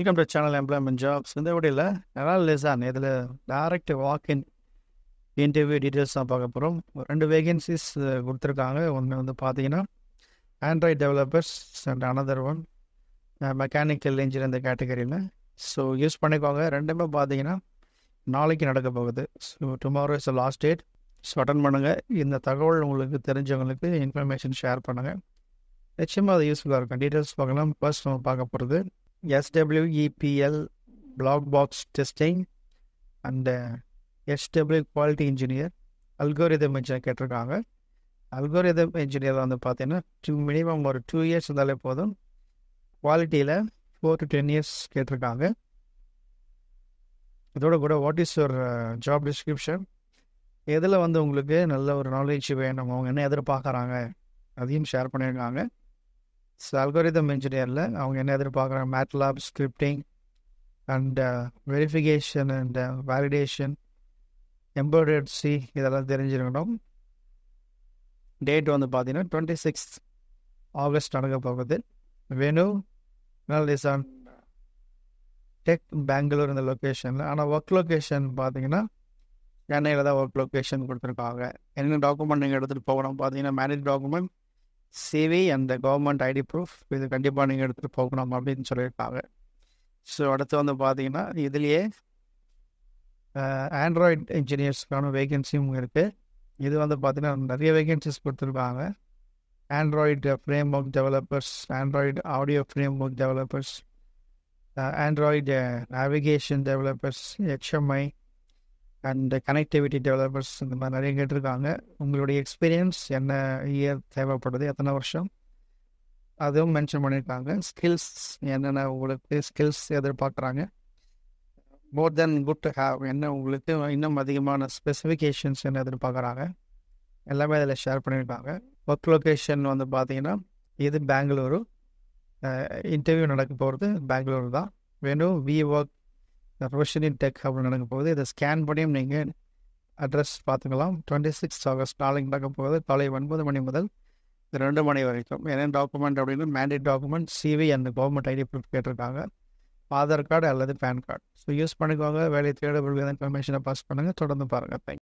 Welcome to the channel Employment Jobs. In this video, direct walk-in interview details. Two vacancies Android developers and another one mechanical engineer in the category. So use pannikonga. So tomorrow is the last date. So attend pannunga. In the thagavul ungalku therinjavangalukku information share pannunga. Nichayama useful ah irukum. Details paakalam. First we paaka poradhu SWEPL block box testing and SW quality engineer algorithm engineer கேட்டிருக்காங்க. Algorithm engineer வந்து பார்த்தீங்கன்னா minimum ஒரு 2 years இருந்தாலே போதும். குவாலிட்டியில் 4 to 10 years கேட்டிருக்காங்க. இதோட கூட what is your job description, எதில் வந்து உங்களுக்கு நல்ல ஒரு knowledge வேணும், அவங்க என்ன எதிர்பார்க்குறாங்க அதையும் ஷேர் பண்ணியிருக்காங்க. So algorithm engineer la avanga enna edirpaakra MATLAB scripting and verification and validation embedded C idella therinjirukkom. Date vandu pathina 26th August nadakapogudhu. Venue Nalishan Tech Bangalore in the location la ana work location pathina Chennai la work location kuduthirukanga. Enna document neenga eduthu poganum pathina marriage document CV and the government ID proof with the கண்டிப்பாக நீங்கள் எடுத்துகிட்டு போகணும் அப்படின்னு சொல்லியிருக்காங்க. So அடுத்து வந்து பார்த்தீங்கன்னா இதுலேயே ஆண்ட்ராய்டு இன்ஜினியர்ஸ்க்கான வேகன்சியும் இருக்குது. இது வந்து பார்த்தீங்கன்னா நிறைய வேகன்சிஸ் கொடுத்துருக்காங்க. Android framework developers, Android audio framework developers, Android navigation developers, HMI and connectivity developers இந்த மாதிரி நிறைய கேட்டிருக்காங்க. உங்களுடைய எக்ஸ்பீரியன்ஸ் என்ன இயர் தேவைப்படுது, எத்தனை வருஷம் அதுவும் மென்ஷன் பண்ணியிருக்காங்க. ஸ்கில்ஸ் என்னென்ன உங்களுக்கு ஸ்கில்ஸ் எதிர்பார்க்குறாங்க, more then good to have என்ன உங்களுக்கு இன்னும் அதிகமான ஸ்பெசிஃபிகேஷன்ஸ் என்ன எதிர்பார்க்குறாங்க எல்லாமே அதில் ஷேர் பண்ணியிருக்காங்க. ஒர்க் லொக்கேஷன் வந்து பார்த்தீங்கன்னா இது பெங்களூரு, இன்டர்வியூ நடக்க போகிறது பெங்களூரு தான். வேணும் வி ஒர்க் ரோஷினி டெக் அப்படின்னு நடக்க போகுது. இதை ஸ்கேன் பண்ணியும் நீங்கள் அட்ரஸ் பார்த்துக்கலாம். 26 August நாளைக்கு நடக்க போகுது. காலை 9 மணி முதல் 2 மணி வரைக்கும். என்னென்ன டாக்குமெண்ட் அப்படின்னு மேண்டேட் டாக்குமெண்ட் CV அந்த கவர்மெண்ட் ஐடி ப்ரூஃப் கேட்டிருக்காங்க. ஆதார் கார்டு அல்லது PAN கார்டு. ஸோ யூஸ் பண்ணிக்கோங்க. வேலை தேட இன்ஃபர்மேஷனை பாஸ் பண்ணுங்கள். தொடர்ந்து பாருங்கள். தேங்க்யூ.